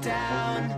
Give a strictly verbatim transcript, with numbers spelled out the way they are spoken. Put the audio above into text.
down.